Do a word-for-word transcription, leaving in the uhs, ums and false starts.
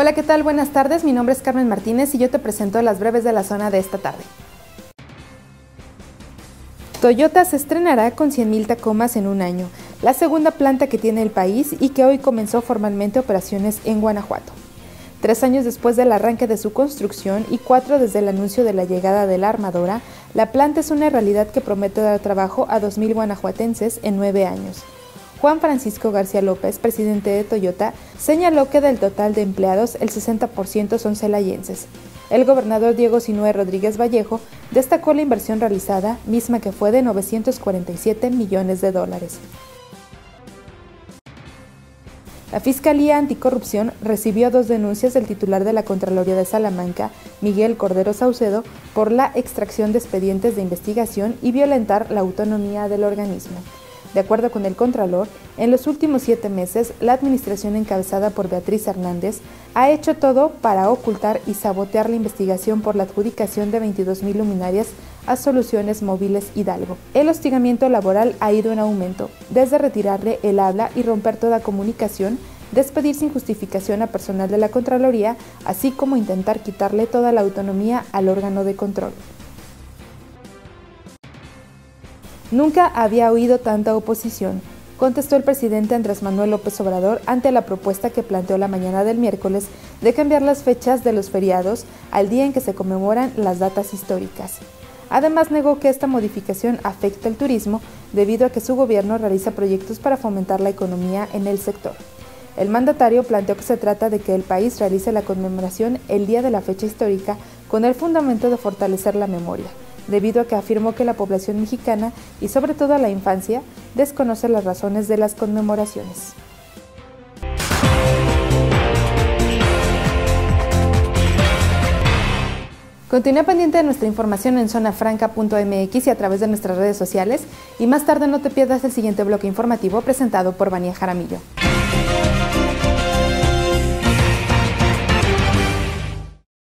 Hola, ¿qué tal? Buenas tardes, mi nombre es Carmen Martínez y yo te presento las breves de la zona de esta tarde. Toyota se estrenará con cien mil Tacomas en un año, la segunda planta que tiene el país y que hoy comenzó formalmente operaciones en Guanajuato. Tres años después del arranque de su construcción y cuatro desde el anuncio de la llegada de la armadora, la planta es una realidad que promete dar trabajo a dos mil guanajuatenses en nueve años. Juan Francisco García López, presidente de Toyota, señaló que del total de empleados el sesenta por ciento son celayenses. El gobernador Diego Sinué Rodríguez Vallejo destacó la inversión realizada, misma que fue de novecientos cuarenta y siete millones de dólares. La Fiscalía Anticorrupción recibió dos denuncias del titular de la Contraloría de Salamanca, Miguel Cordero Saucedo, por la extracción de expedientes de investigación y violentar la autonomía del organismo. De acuerdo con el Contralor, en los últimos siete meses, la administración encabezada por Beatriz Hernández ha hecho todo para ocultar y sabotear la investigación por la adjudicación de veintidós mil luminarias a Soluciones Móviles Hidalgo. El hostigamiento laboral ha ido en aumento, desde retirarle el habla y romper toda comunicación, despedir sin justificación a personal de la Contraloría, así como intentar quitarle toda la autonomía al órgano de control. Nunca había oído tanta oposición, contestó el presidente Andrés Manuel López Obrador ante la propuesta que planteó la mañana del miércoles de cambiar las fechas de los feriados al día en que se conmemoran las datas históricas. Además, negó que esta modificación afecta al turismo debido a que su gobierno realiza proyectos para fomentar la economía en el sector. El mandatario planteó que se trata de que el país realice la conmemoración el día de la fecha histórica con el fundamento de fortalecer la memoria, debido a que afirmó que la población mexicana, y sobre todo la infancia, desconoce las razones de las conmemoraciones. Continúa pendiente de nuestra información en zona franca punto m x y a través de nuestras redes sociales, y más tarde no te pierdas el siguiente bloque informativo presentado por Vania Jaramillo.